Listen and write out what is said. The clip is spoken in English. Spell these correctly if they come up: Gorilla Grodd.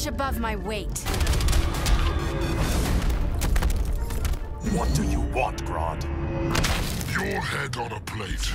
inch above my weight. What do you want, Grodd? Your head on a plate.